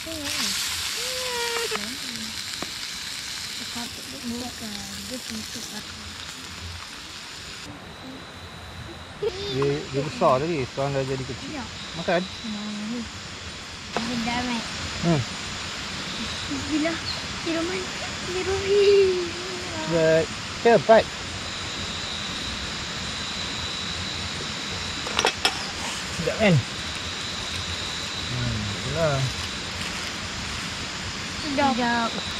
Dia besar lagi, sekarang dah jadi kecil. Makan? Benda amat. Bismillah, Roman, Rohi. Cepat. Sedap kan? Sedap.